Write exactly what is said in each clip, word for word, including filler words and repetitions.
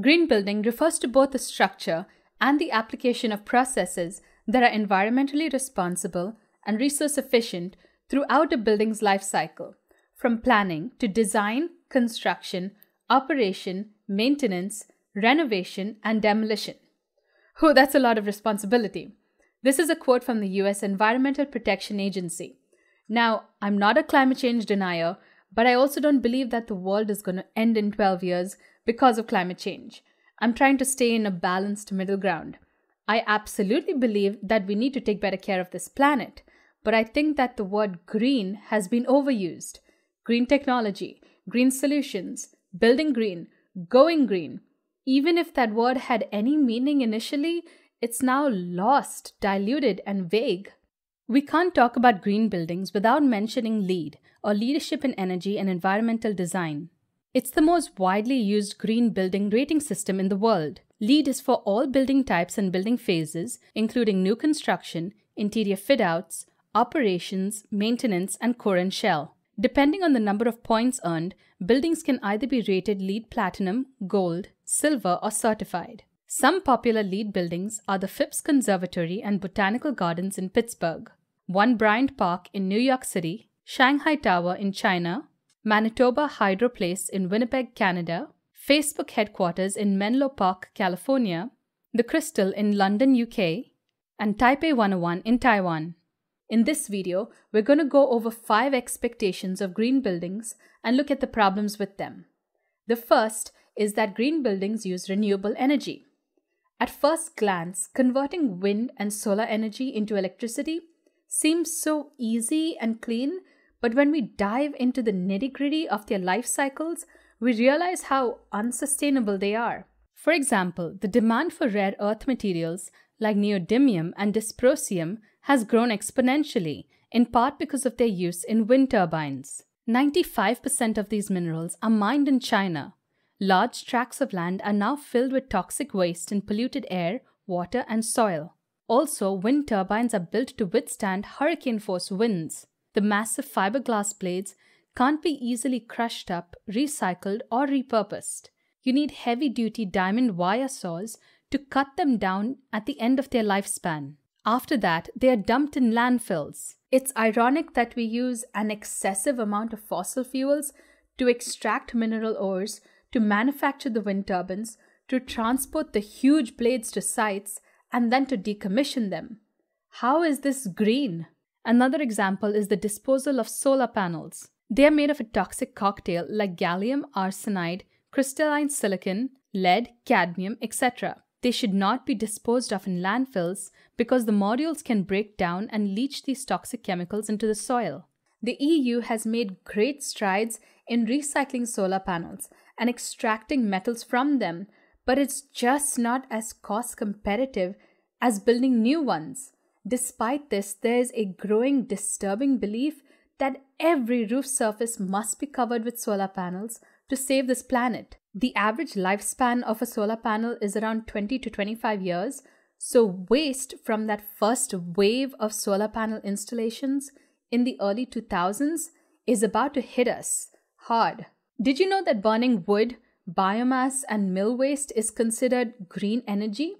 Green building refers to both the structure and the application of processes that are environmentally responsible and resource efficient throughout a building's life cycle, from planning to design, construction, operation, maintenance, renovation, and demolition. Oh, that's a lot of responsibility. This is a quote from the U S Environmental Protection Agency. Now, I'm not a climate change denier, but I also don't believe that the world is going to end in twelve years because of climate change. I'm trying to stay in a balanced middle ground. I absolutely believe that we need to take better care of this planet, but I think that the word green has been overused. Green technology, green solutions, building green, going green. Even if that word had any meaning initially, it's now lost, diluted, and vague. We can't talk about green buildings without mentioning LEED, or Leadership in Energy and Environmental Design. It's the most widely used green building rating system in the world. LEED is for all building types and building phases, including new construction, interior fit-outs, operations, maintenance, and core and shell. Depending on the number of points earned, buildings can either be rated LEED Platinum, Gold, Silver, or Certified. Some popular LEED buildings are the Phipps Conservatory and Botanical Gardens in Pittsburgh, One Bryant Park in New York City, Shanghai Tower in China, Manitoba Hydro Place in Winnipeg, Canada, Facebook Headquarters in Menlo Park, California, The Crystal in London, U K, and Taipei one oh one in Taiwan. In this video, we're going to go over five expectations of green buildings and look at the problems with them. The first is that green buildings use renewable energy. At first glance, converting wind and solar energy into electricity seems so easy and clean. But when we dive into the nitty-gritty of their life cycles, we realize how unsustainable they are. For example, the demand for rare earth materials like neodymium and dysprosium has grown exponentially, in part because of their use in wind turbines. ninety-five percent of these minerals are mined in China. Large tracts of land are now filled with toxic waste and polluted air, water, and soil. Also, wind turbines are built to withstand hurricane-force winds. The massive fiberglass blades can't be easily crushed up, recycled, or repurposed. You need heavy-duty diamond wire saws to cut them down at the end of their lifespan. After that, they are dumped in landfills. It's ironic that we use an excessive amount of fossil fuels to extract mineral ores, to manufacture the wind turbines, to transport the huge blades to sites, and then to decommission them. How is this green? Another example is the disposal of solar panels. They are made of a toxic cocktail like gallium arsenide, crystalline silicon, lead, cadmium, et cetera. They should not be disposed of in landfills because the modules can break down and leach these toxic chemicals into the soil. The E U has made great strides in recycling solar panels and extracting metals from them, but it's just not as cost competitive as building new ones. Despite this, there is a growing disturbing belief that every roof surface must be covered with solar panels to save this planet. The average lifespan of a solar panel is around twenty to twenty-five years, so waste from that first wave of solar panel installations in the early two thousands is about to hit us hard. Did you know that burning wood, biomass, and mill waste is considered green energy?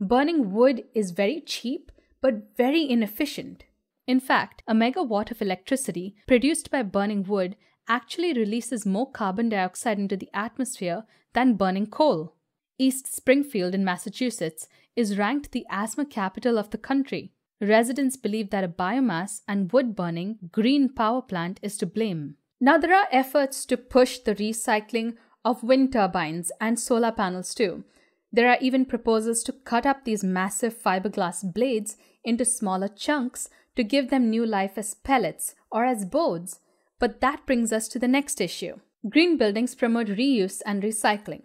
Burning wood is very cheap, but very inefficient. In fact, a megawatt of electricity produced by burning wood actually releases more carbon dioxide into the atmosphere than burning coal. East Springfield in Massachusetts is ranked the asthma capital of the country. Residents believe that a biomass and wood-burning green power plant is to blame. Now, there are efforts to push the recycling of wind turbines and solar panels too. There are even proposals to cut up these massive fiberglass blades into smaller chunks to give them new life as pellets or as boards. But that brings us to the next issue. Green buildings promote reuse and recycling.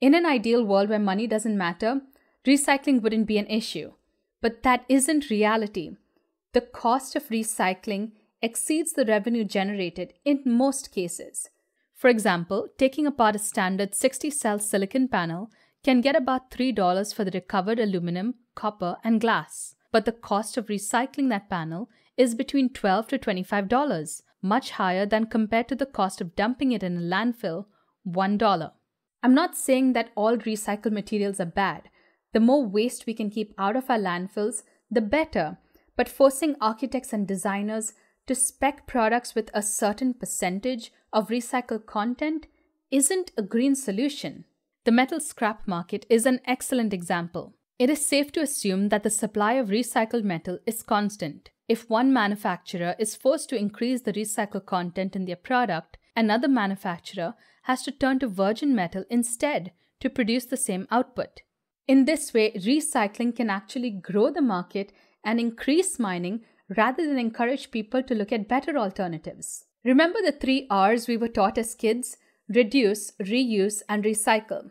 In an ideal world where money doesn't matter, recycling wouldn't be an issue. But that isn't reality. The cost of recycling exceeds the revenue generated in most cases. For example, taking apart a standard sixty-cell silicon panel can get about three dollars for the recovered aluminum, copper, and glass. But the cost of recycling that panel is between twelve to twenty-five dollars, much higher than compared to the cost of dumping it in a landfill, one dollar. I'm not saying that all recycled materials are bad. The more waste we can keep out of our landfills, the better. But forcing architects and designers to spec products with a certain percentage of recycled content isn't a green solution. The metal scrap market is an excellent example. It is safe to assume that the supply of recycled metal is constant. If one manufacturer is forced to increase the recycled content in their product, another manufacturer has to turn to virgin metal instead to produce the same output. In this way, recycling can actually grow the market and increase mining rather than encourage people to look at better alternatives. Remember the three R's we were taught as kids? Reduce, reuse, and recycle.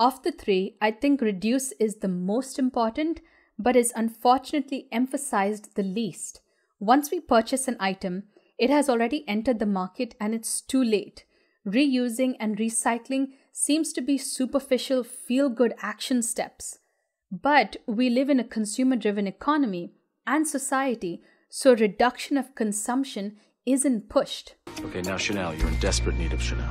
Of the three, I think reduce is the most important, but is unfortunately emphasized the least. Once we purchase an item, it has already entered the market and it's too late. Reusing and recycling seems to be superficial, feel-good action steps. But we live in a consumer-driven economy and society, so reduction of consumption isn't pushed. Okay, now Chanel, you're in desperate need of Chanel.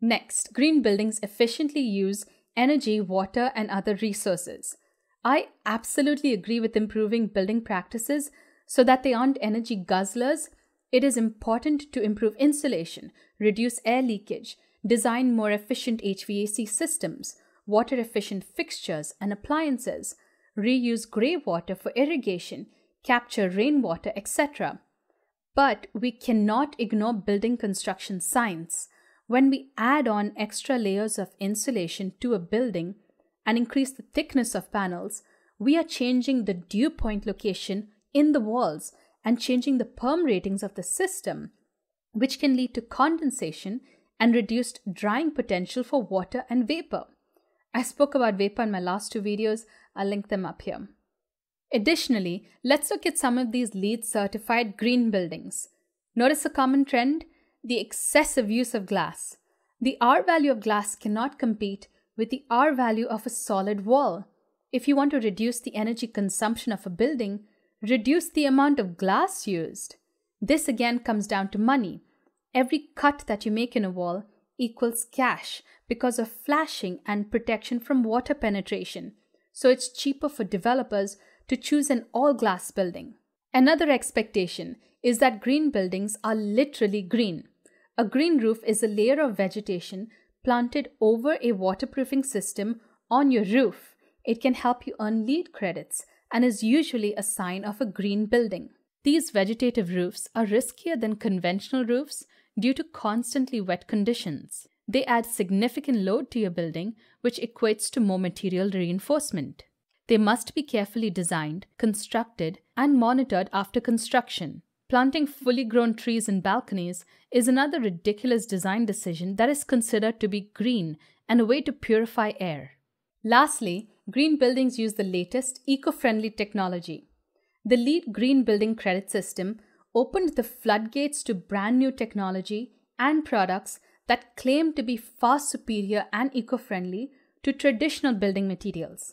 Next, green buildings efficiently use energy, water, and other resources. I absolutely agree with improving building practices so that they aren't energy guzzlers. It is important to improve insulation, reduce air leakage, design more efficient H V A C systems, water-efficient fixtures and appliances, reuse grey water for irrigation, capture rainwater, et cetera. But we cannot ignore building construction science. When we add on extra layers of insulation to a building and increase the thickness of panels, we are changing the dew point location in the walls and changing the perm ratings of the system, which can lead to condensation and reduced drying potential for water and vapor. I spoke about vapor in my last two videos, I'll link them up here. Additionally, let's look at some of these LEED certified green buildings. Notice a common trend? The excessive use of glass. The R value of glass cannot compete with the R value of a solid wall. If you want to reduce the energy consumption of a building, reduce the amount of glass used. This again comes down to money. Every cut that you make in a wall equals cash because of flashing and protection from water penetration, so it's cheaper for developers to choose an all-glass building. Another expectation is that green buildings are literally green. A green roof is a layer of vegetation planted over a waterproofing system on your roof. It can help you earn LEED credits and is usually a sign of a green building. These vegetative roofs are riskier than conventional roofs due to constantly wet conditions. They add significant load to your building, which equates to more material reinforcement. They must be carefully designed, constructed, and monitored after construction. Planting fully grown trees in balconies is another ridiculous design decision that is considered to be green and a way to purify air. Lastly, green buildings use the latest eco-friendly technology. The LEED Green Building Credit System opened the floodgates to brand new technology and products that claim to be far superior and eco-friendly to traditional building materials.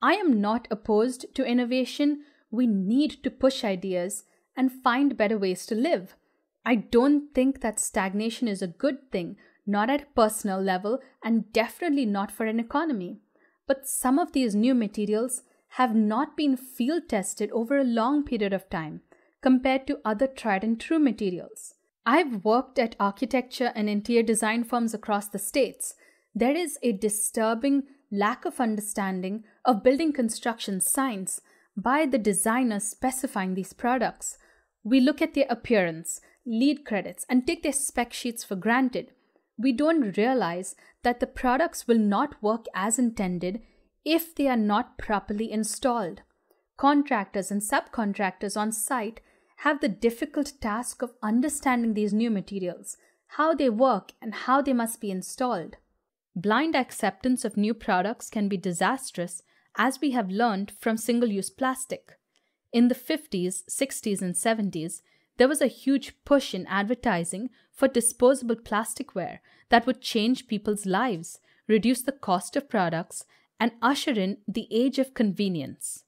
I am not opposed to innovation. We need to push ideas and find better ways to live. I don't think that stagnation is a good thing, not at a personal level and definitely not for an economy. But some of these new materials have not been field tested over a long period of time compared to other tried and true materials. I've worked at architecture and interior design firms across the states. There is a disturbing lack of understanding of building construction science by the designers specifying these products. We look at their appearance, LEED credits, and take their spec sheets for granted. We don't realize that the products will not work as intended if they are not properly installed. Contractors and subcontractors on site have the difficult task of understanding these new materials, how they work, and how they must be installed. Blind acceptance of new products can be disastrous, as we have learned from single-use plastic. In the fifties, sixties, and seventies, there was a huge push in advertising for disposable plasticware that would change people's lives, reduce the cost of products, and usher in the age of convenience.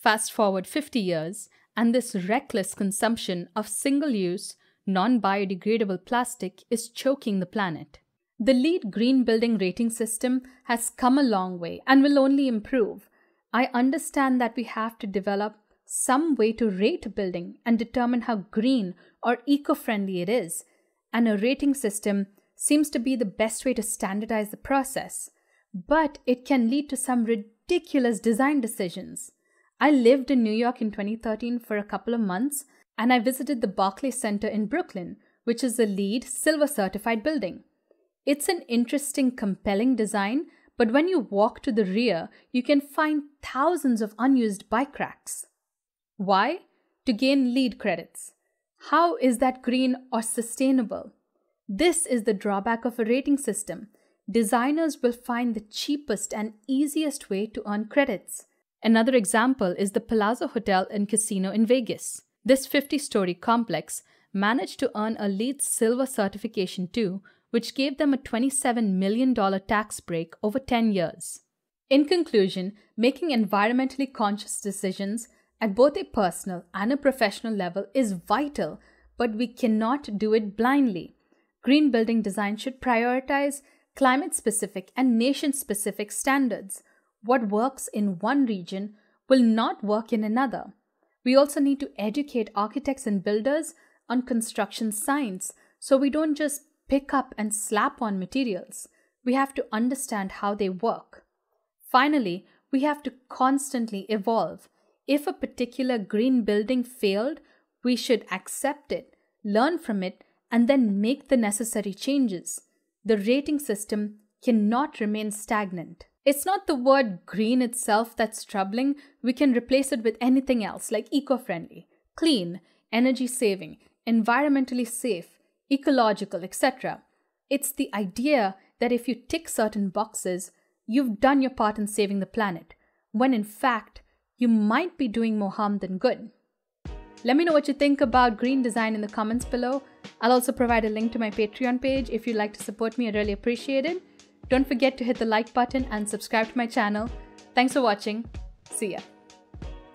Fast forward fifty years, and this reckless consumption of single-use, non-biodegradable plastic is choking the planet. The LEED Green Building Rating System has come a long way and will only improve. I understand that we have to develop some way to rate a building and determine how green or eco-friendly it is, and a rating system seems to be the best way to standardize the process. But it can lead to some ridiculous design decisions. I lived in New York in twenty thirteen for a couple of months, and I visited the Barclays Center in Brooklyn, which is a LEED Silver Certified building. It's an interesting, compelling design, but when you walk to the rear, you can find thousands of unused bike racks. Why? To gain LEED credits. How is that green or sustainable? This is the drawback of a rating system. Designers will find the cheapest and easiest way to earn credits. Another example is the Palazzo Hotel and Casino in Vegas. This fifty-story complex managed to earn a LEED Silver certification too, which gave them a twenty-seven million dollars tax break over ten years. In conclusion, making environmentally conscious decisions at both a personal and a professional level is vital, but we cannot do it blindly. Green building design should prioritize climate-specific and nation-specific standards. What works in one region will not work in another. We also need to educate architects and builders on construction science, so we don't just pick up and slap on materials. We have to understand how they work. Finally, we have to constantly evolve. If a particular green building failed, we should accept it, learn from it, and then make the necessary changes. The rating system cannot remain stagnant. It's not the word green itself that's troubling. We can replace it with anything else, like eco-friendly, clean, energy-saving, environmentally safe, ecological, et cetera. It's the idea that if you tick certain boxes, you've done your part in saving the planet, when in fact, you might be doing more harm than good. Let me know what you think about green design in the comments below. I'll also provide a link to my Patreon page if you'd like to support me. I really appreciate it. Don't forget to hit the like button and subscribe to my channel. Thanks for watching. See ya.